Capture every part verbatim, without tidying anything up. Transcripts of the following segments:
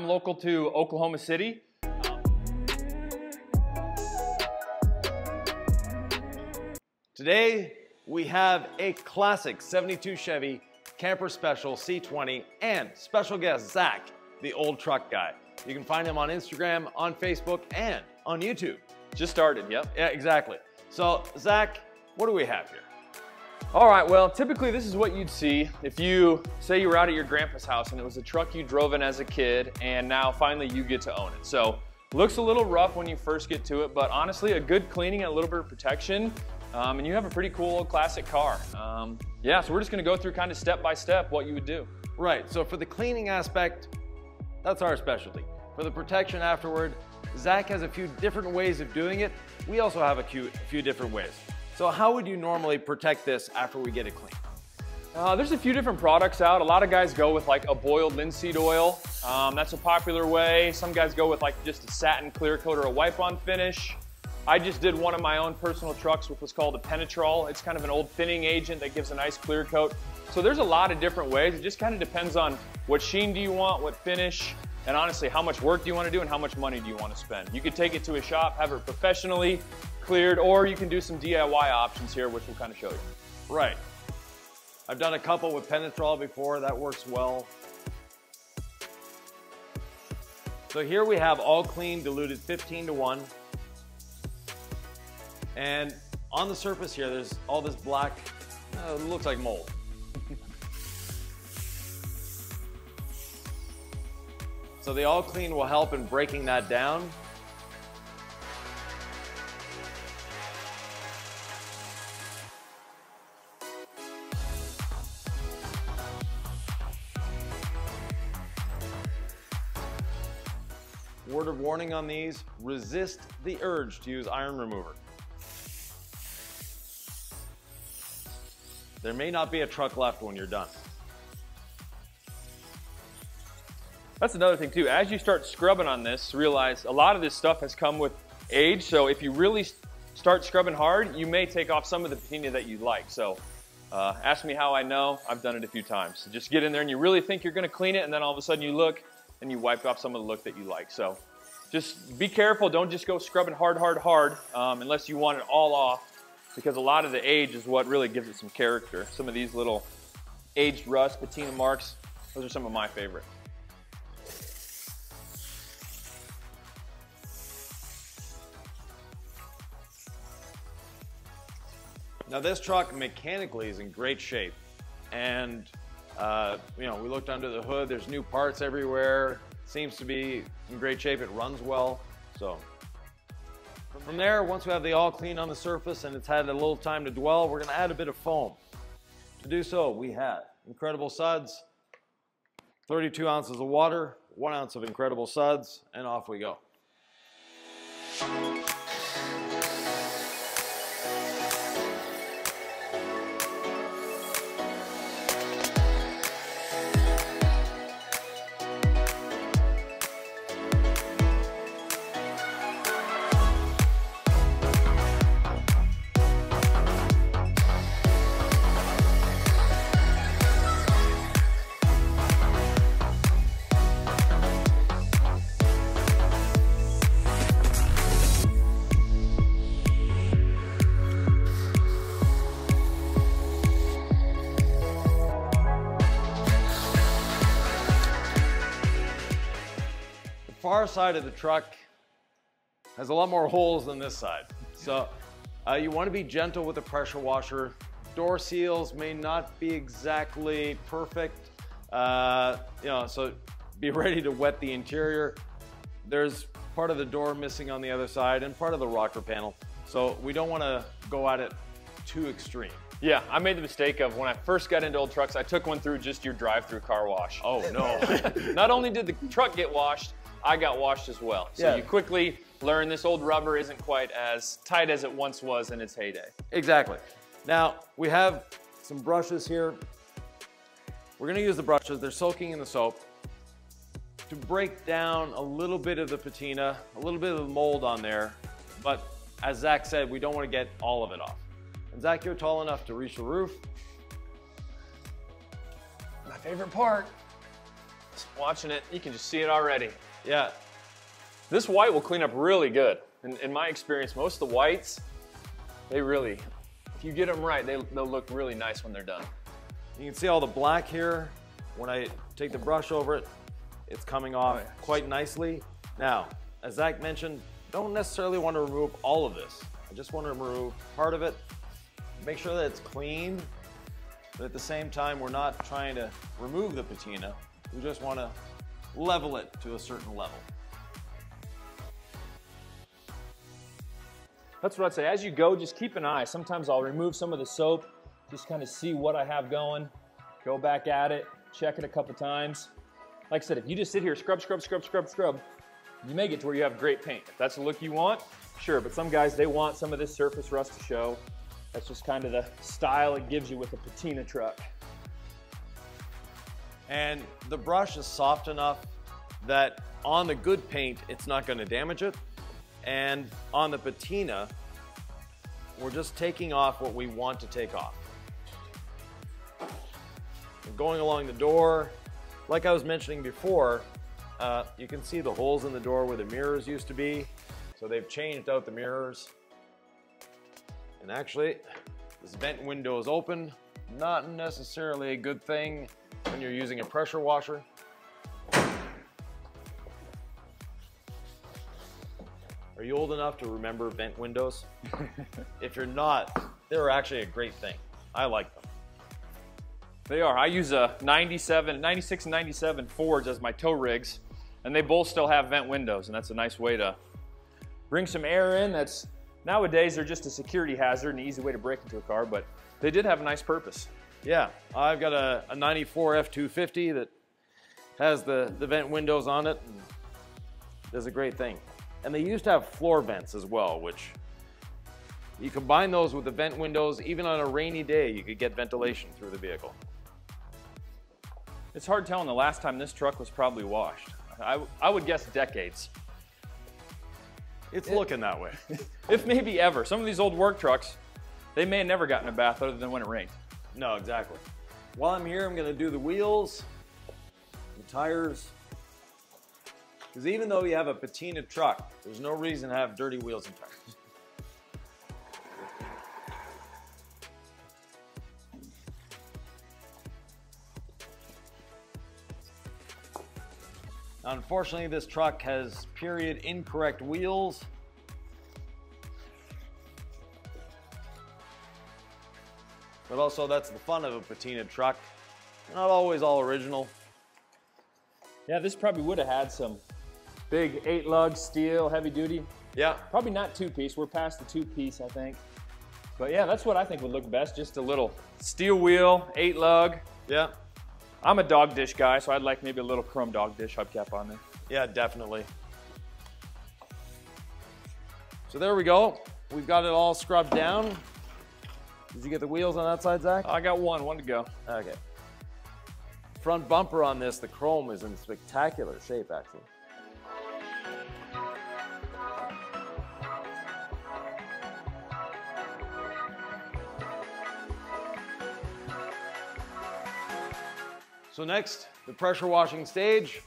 I'm local to Oklahoma City. Today, we have a classic seventy-two Chevy Camper Special C twenty and special guest Zach, the old truck guy. You can find him on Instagram, on Facebook, and on YouTube. Just started, yep. Yeah, exactly. So, Zach, what do we have here? All right, well, typically this is what you'd see if you, say you were out at your grandpa's house and it was a truck you drove in as a kid and now finally you get to own it. So, looks a little rough when you first get to it, but honestly, a good cleaning and a little bit of protection, um, and you have a pretty cool old classic car. Um, yeah, so we're just gonna go through kind of step by step what you would do. Right, so for the cleaning aspect, that's our specialty. For the protection afterward, Zach has a few different ways of doing it. We also have a few, few different ways. So how would you normally protect this after we get it clean? Uh, there's a few different products out. A lot of guys go with like a boiled linseed oil. Um, that's a popular way. Some guys go with like just a satin clear coat or a wipe-on finish. I just did one of my own personal trucks with what's called a Penetrol. It's kind of an old thinning agent that gives a nice clear coat. So there's a lot of different ways. It just kind of depends on what sheen do you want, what finish, and honestly, how much work do you want to do and how much money do you want to spend? You could take it to a shop, have it professionally cleared, or you can do some D I Y options here, which we'll kind of show you. Right. I've done a couple with Penetrol before. That works well. So here we have all clean, diluted fifteen to one. And on the surface here, there's all this black, uh, looks like mold. So the all clean will help in breaking that down. Word of warning on these, resist the urge to use iron remover. There may not be a truck left when you're done. That's another thing too, as you start scrubbing on this, realize a lot of this stuff has come with age, so if you really start scrubbing hard, you may take off some of the patina that you like. So uh, ask me how I know, I've done it a few times. So just get in there and you really think you're gonna clean it, and then all of a sudden you look and you wipe off some of the look that you like. So just be careful, don't just go scrubbing hard, hard, hard, um, unless you want it all off, because a lot of the age is what really gives it some character. Some of these little aged rust, patina marks, those are some of my favorite. Now this truck mechanically is in great shape, and uh, you know, we looked under the hood, there's new parts everywhere, seems to be in great shape, it runs well. So from there, once we have the all clean on the surface and it's had a little time to dwell, we're gonna add a bit of foam. To do so, we have Incredible Suds, thirty-two ounces of water, one ounce of Incredible Suds, and off we go. The far side of the truck has a lot more holes than this side. So uh, you want to be gentle with the pressure washer. Door seals may not be exactly perfect. Uh, you know, so be ready to wet the interior. There's part of the door missing on the other side and part of the rocker panel. So we don't want to go at it too extreme. Yeah, I made the mistake of when I first got into old trucks, I took one through just your drive-through car wash. Oh no. Not only did the truck get washed, I got washed as well. So yeah. You quickly learn this old rubber isn't quite as tight as it once was in its heyday. Exactly. Now, we have some brushes here. We're gonna use the brushes, they're soaking in the soap, to break down a little bit of the patina, a little bit of the mold on there, but as Zach said, we don't wanna get all of it off. And Zach, you're tall enough to reach the roof. My favorite part. Just watching it, you can just see it already. Yeah. This white will clean up really good. In, in my experience, most of the whites, they really, if you get them right, they, they'll look really nice when they're done. You can see all the black here. When I take the brush over it, it's coming off oh, yeah. quite nicely. Now, as Zach mentioned, don't necessarily want to remove all of this. I just want to remove part of it, make sure that it's clean, but at the same time, we're not trying to remove the patina. We just want to level it to a certain level. That's what I'd say. As you go, just keep an eye. Sometimes I'll remove some of the soap, just kind of see what I have going, go back at it, check it a couple times. Like I said, if you just sit here, scrub, scrub, scrub, scrub, scrub, you may get to where you have great paint. If that's the look you want, sure, but some guys, they want some of this surface rust to show. That's just kind of the style it gives you with a patina truck. And the brush is soft enough that on the good paint, it's not going to damage it. And on the patina, we're just taking off what we want to take off. We're going along the door. Like I was mentioning before, uh, you can see the holes in the door where the mirrors used to be. So they've changed out the mirrors. And actually, this vent window is open. Not necessarily a good thing when you're using a pressure washer. Are you old enough to remember vent windows? If you're not, they're actually a great thing. I like them. They are. I use a ninety-seven, ninety-six and ninety-seven Fords as my tow rigs, and they both still have vent windows, and that's a nice way to bring some air in. That's nowadays, they're just a security hazard and an easy way to break into a car, but they did have a nice purpose. Yeah, I've got a, a ninety-four F two fifty that has the, the vent windows on it, and does a great thing. And they used to have floor vents as well, which you combine those with the vent windows, even on a rainy day, you could get ventilation through the vehicle. It's hard telling the last time this truck was probably washed. I, I would guess decades. It's it, looking that way. If maybe ever. Some of these old work trucks, they may have never gotten a bath other than when it rained. No, exactly. While I'm here, I'm gonna do the wheels, the tires, because even though you have a patina truck, there's no reason to have dirty wheels and tires. Unfortunately, this truck has period incorrect wheels. But also, that's the fun of a patina truck. They're not always all original. Yeah, this probably would have had some big eight lug steel, heavy duty. Yeah. Probably not two piece. We're past the two piece, I think. But yeah, that's what I think would look best. Just a little steel wheel, eight lug. Yeah. I'm a dog dish guy, so I'd like maybe a little chrome dog dish hubcap on there. Yeah, definitely. So there we go. We've got it all scrubbed down. Did you get the wheels on that side, Zach? I got one, one to go. Okay. Front bumper on this, the chrome is in spectacular shape, actually. So next, the pressure washing stage.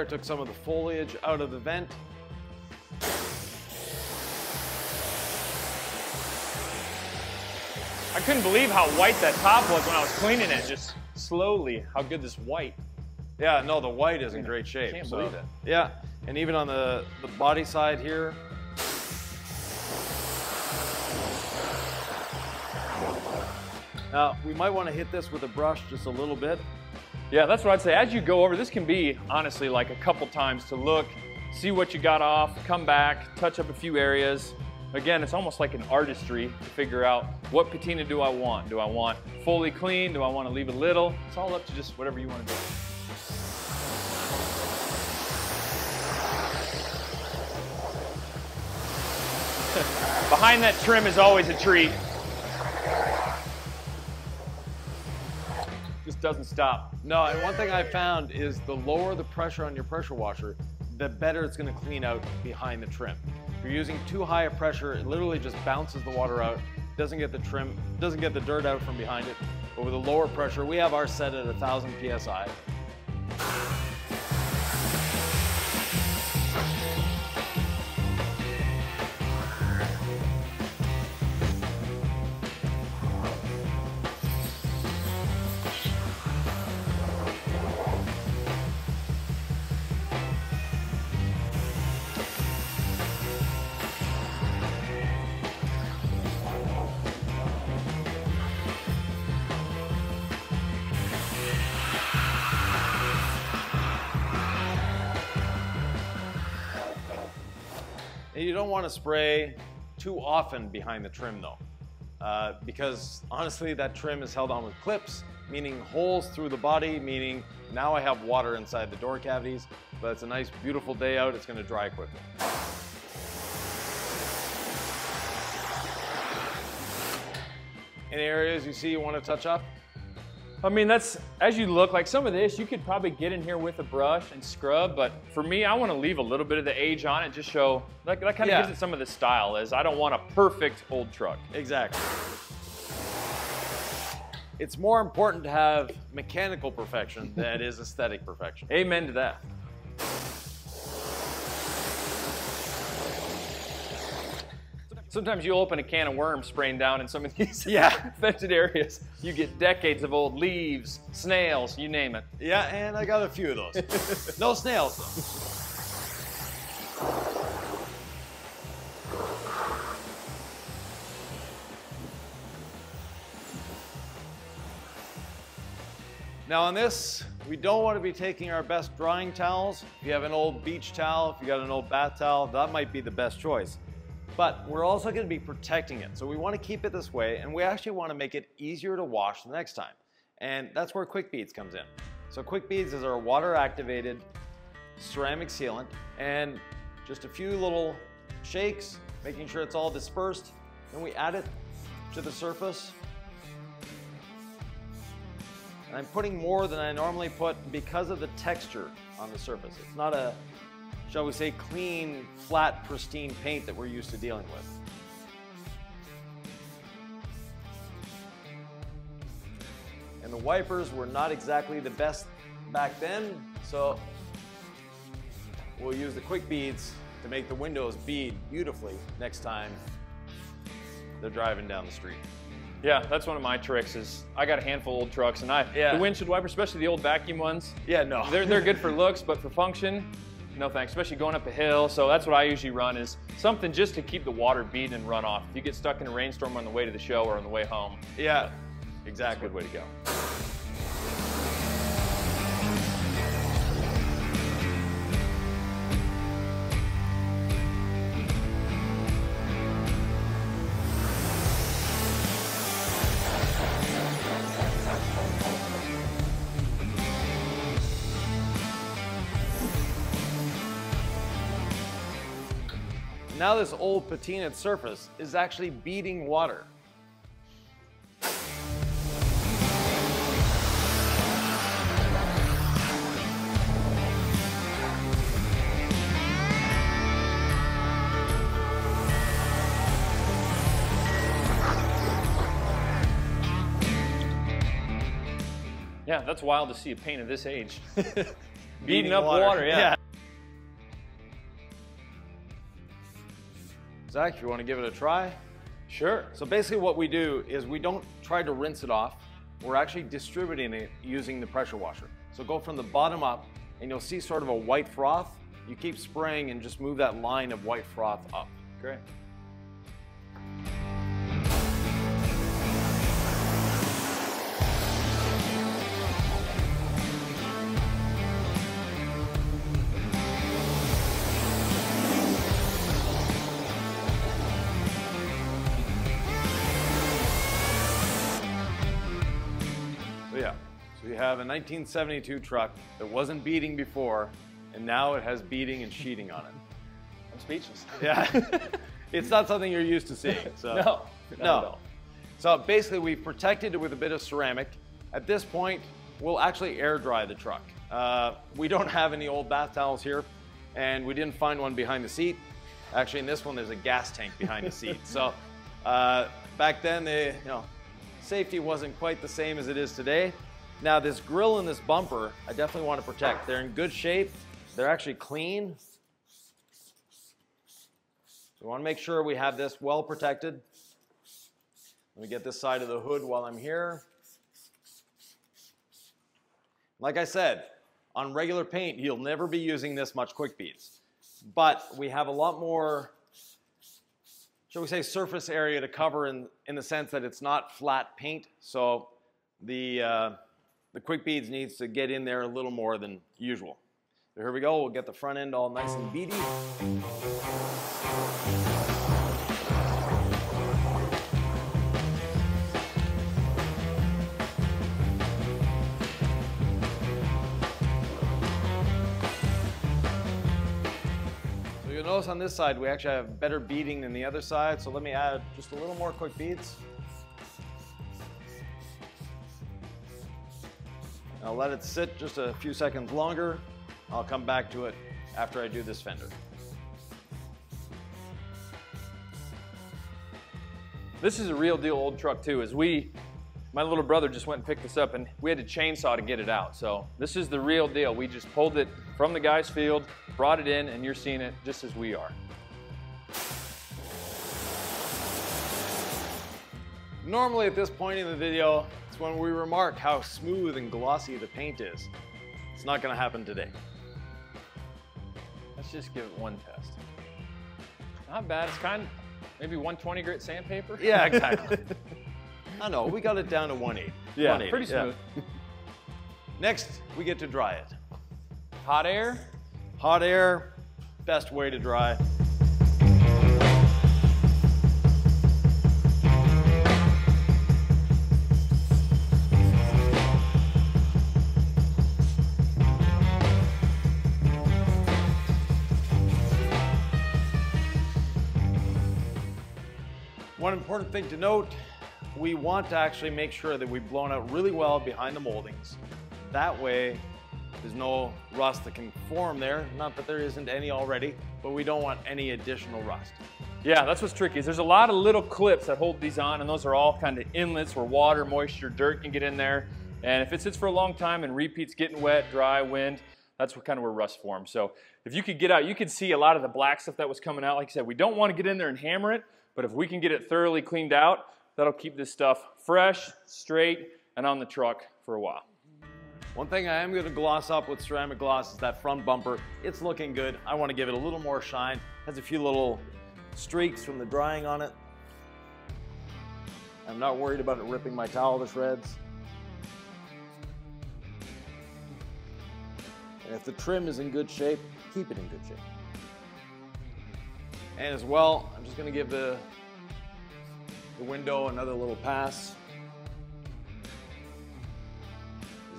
I took some of the foliage out of the vent. I couldn't believe how white that top was when I was cleaning it, just slowly, how good this white. Yeah, no, the white is in great shape. I can't so. believe it. Yeah, and even on the, the body side here, now, we might want to hit this with a brush just a little bit. Yeah, that's what I'd say. As you go over, this can be, honestly, like a couple times to look, see what you got off, come back, touch up a few areas. Again, it's almost like an artistry to figure out what patina do I want? Do I want fully clean? Do I want to leave a little? It's all up to just whatever you want to do. Behind that trim is always a treat. Just doesn't stop. No, and one thing I found is the lower the pressure on your pressure washer, the better it's going to clean out behind the trim. If you're using too high a pressure, it literally just bounces the water out, doesn't get the trim, doesn't get the dirt out from behind it. But with a lower pressure, we have our set at one thousand P S I. You don't want to spray too often behind the trim though, uh, because honestly that trim is held on with clips, meaning holes through the body, meaning now I have water inside the door cavities, but it's a nice beautiful day out, it's going to dry quickly. Any areas you see you want to touch up? I mean, that's, as you look, like some of this, you could probably get in here with a brush and scrub, but for me, I want to leave a little bit of the age on it, just show, like, that kind of yeah. gives it some of the style, is I don't want a perfect old truck. Exactly. It's more important to have mechanical perfection than it is aesthetic perfection. Amen to that. Sometimes you'll open a can of worms spraying down in some of these yeah. vented areas. You get decades of old leaves, snails, you name it. Yeah, and I got a few of those. No snails, though. Now on this, we don't want to be taking our best drying towels. If you have an old beach towel, if you got an old bath towel, that might be the best choice. But we're also going to be protecting it. So we want to keep it this way, and we actually want to make it easier to wash the next time. And that's where Quick Beads comes in. So Quick Beads is our water-activated ceramic sealant, and just a few little shakes, making sure it's all dispersed. Then we add it to the surface. And I'm putting more than I normally put because of the texture on the surface. It's not a, shall we say, clean, flat, pristine paint that we're used to dealing with. And the wipers were not exactly the best back then, so we'll use the Quick Beads to make the windows bead beautifully next time they're driving down the street. Yeah, that's one of my tricks is I got a handful of old trucks, and I yeah. the windshield wipers, especially the old vacuum ones, yeah, no, they're, they're good for looks, but for function, no thanks, especially going up a hill. So that's what I usually run is something just to keep the water beading and run off. If you get stuck in a rainstorm on the way to the show or on the way home. Yeah, exactly. That's a good way to go. Now this old patinaed surface is actually beading water. Yeah, that's wild to see a paint of this age. Beading, Beading up water, water yeah. yeah. Zach, if you want to give it a try? Sure. So basically what we do is we don't try to rinse it off. We're actually distributing it using the pressure washer. So go from the bottom up and you'll see sort of a white froth. You keep spraying and just move that line of white froth up. Great. So you have a nineteen seventy-two truck that wasn't beading before, and now it has beading and sheeting on it. I'm speechless. Yeah. It's not something you're used to seeing. So. No, no. So basically we protected it with a bit of ceramic. At this point, we'll actually air dry the truck. Uh, we don't have any old bath towels here, and we didn't find one behind the seat. Actually, in this one, there's a gas tank behind the seat. So uh, back then, they, you know, safety wasn't quite the same as it is today. Now this grill and this bumper, I definitely want to protect. They're in good shape. They're actually clean. So we want to make sure we have this well protected. Let me get this side of the hood while I'm here. Like I said, on regular paint, you'll never be using this much Quick Beads. But we have a lot more, shall we say, surface area to cover in, in the sense that it's not flat paint. So the, uh, the Quick Beads needs to get in there a little more than usual. So here we go. We'll get the front end all nice and beady. Notice on this side we actually have better beading than the other side, so let me add just a little more Quick Beads. I'll let it sit just a few seconds longer. I'll come back to it after I do this fender. This is a real deal old truck too, as we, my little brother just went and picked this up and we had a chainsaw to get it out. So this is the real deal. We just pulled it from the guy's field, brought it in, and you're seeing it just as we are. Normally at this point in the video, it's when we remark how smooth and glossy the paint is. It's not gonna happen today. Let's just give it one test. Not bad, it's kind of maybe one twenty grit sandpaper. Yeah, exactly. I know, we got it down to one eighty. Yeah, one eighty, pretty smooth. Yeah. Next, we get to dry it. Hot air? Hot air, best way to dry. One important thing to note, we want to actually make sure that we've blown out really well behind the moldings. That way, there's no rust that can form there. Not that there isn't any already, but we don't want any additional rust. Yeah, that's what's tricky. Is there's a lot of little clips that hold these on, and those are all kind of inlets where water, moisture, dirt can get in there. And if it sits for a long time and repeats getting wet, dry, wind, that's what kind of where rust forms. So if you could get out, you could see a lot of the black stuff that was coming out. Like I said, we don't want to get in there and hammer it, but if we can get it thoroughly cleaned out, that'll keep this stuff fresh, straight, and on the truck for a while. One thing I am going to gloss up with ceramic gloss is that front bumper. It's looking good. I want to give it a little more shine. It has a few little streaks from the drying on it. I'm not worried about it ripping my towel to shreds. And if the trim is in good shape, keep it in good shape. And as well, I'm just going to give the, the window another little pass.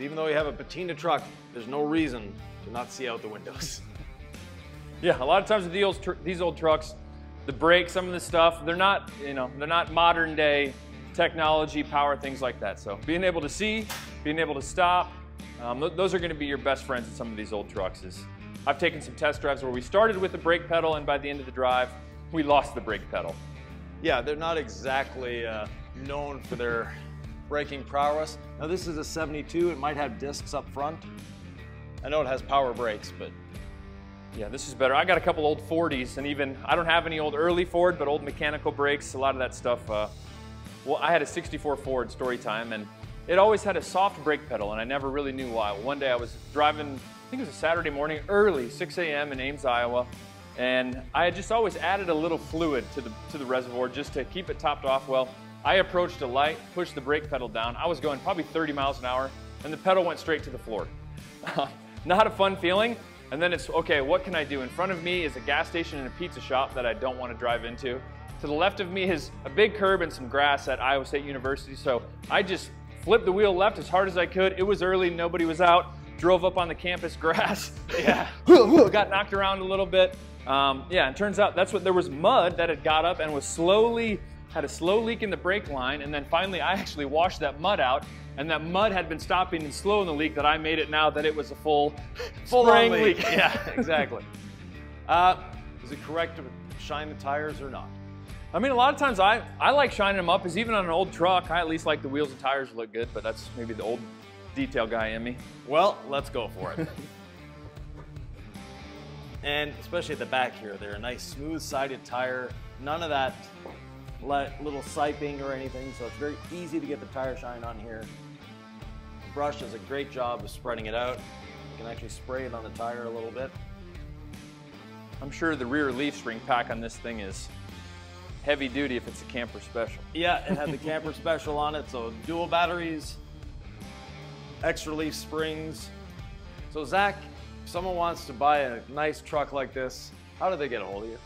Even though you have a patina truck, there's no reason to not see out the windows. Yeah, a lot of times with these, tr these old trucks, the brakes, some of this stuff, they're not, you know, they're not modern day technology, power, things like that. So being able to see, being able to stop, um, th those are going to be your best friends in some of these old trucks. Is I've taken some test drives where we started with the brake pedal, and by the end of the drive, we lost the brake pedal. Yeah, they're not exactly uh, known for their braking prowess. Now this is a seventy-two, it might have discs up front. I know it has power brakes, but yeah, this is better. I got a couple old forties, and even, I don't have any old early Ford, but old mechanical brakes, a lot of that stuff. Uh, well, I had a sixty-four Ford story time, and it always had a soft brake pedal, and I never really knew why. One day I was driving, I think it was a Saturday morning, early, six A M in Ames, Iowa, and I had just always added a little fluid to the, to the reservoir just to keep it topped off well. I approached a light, pushed the brake pedal down. I was going probably thirty miles an hour, and the pedal went straight to the floor. Not a fun feeling. And then it's, okay, what can I do? In front of me is a gas station and a pizza shop that I don't want to drive into. To the left of me is a big curb and some grass at Iowa State University. So I just flipped the wheel left as hard as I could. It was early, nobody was out. Drove up on the campus grass. Yeah, got knocked around a little bit. Um, yeah, and turns out that's what, there was mud that had got up and was slowly, had a slow leak in the brake line, and then finally I actually washed that mud out, and that mud had been stopping and slowing the leak that I made it now that it was a full, full spraying leak. leak. Yeah, exactly. Uh, is it correct to shine the tires or not? I mean, a lot of times I, I like shining them up, because even on an old truck, I at least like the wheels and tires look good, but that's maybe the old detail guy in me. Well, let's go for it. And especially at the back here, they're a nice smooth-sided tire. None of that little siping or anything, so it's very easy to get the tire shine on here. The brush does a great job of spreading it out. You can actually spray it on the tire a little bit. I'm sure the rear leaf spring pack on this thing is heavy duty if it's a Camper Special. Yeah, it had the Camper Special on it, so dual batteries, extra leaf springs. So Zach, if someone wants to buy a nice truck like this, how do they get a hold of you?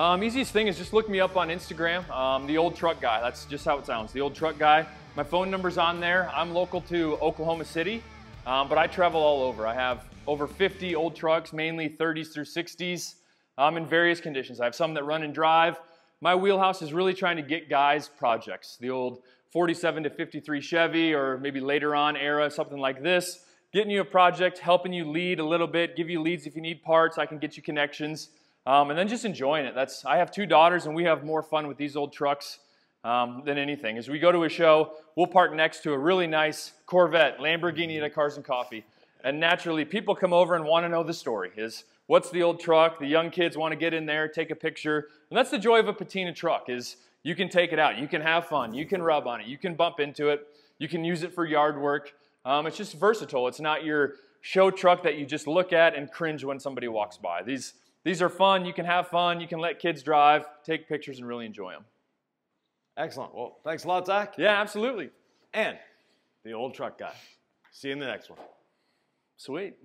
Um, easiest thing is just look me up on Instagram, um, The Old Truck Guy. That's just how it sounds, The Old Truck Guy. My phone number's on there. I'm local to Oklahoma City, um, but I travel all over. I have over fifty old trucks, mainly thirties through sixties, um, in various conditions. I have some that run and drive. My wheelhouse is really trying to get guys projects, the old forty-seven to fifty-three Chevy, or maybe later on era, something like this. Getting you a project, helping you lead a little bit, give you leads if you need parts, I can get you connections. Um, and then just enjoying it. That's, I have two daughters, and we have more fun with these old trucks um, than anything. As we go to a show, we'll park next to a really nice Corvette, Lamborghini at Cars and Coffee. And naturally, people come over and want to know the story. Is what's the old truck? The young kids want to get in there, take a picture. And that's the joy of a patina truck, is you can take it out. You can have fun. You can rub on it. You can bump into it. You can use it for yard work. Um, it's just versatile. It's not your show truck that you just look at and cringe when somebody walks by. These These are fun. You can have fun. You can let kids drive, take pictures, and really enjoy them. Excellent. Well, thanks a lot, Zach. Yeah, absolutely. And The Old Truck Guy. See you in the next one. Sweet.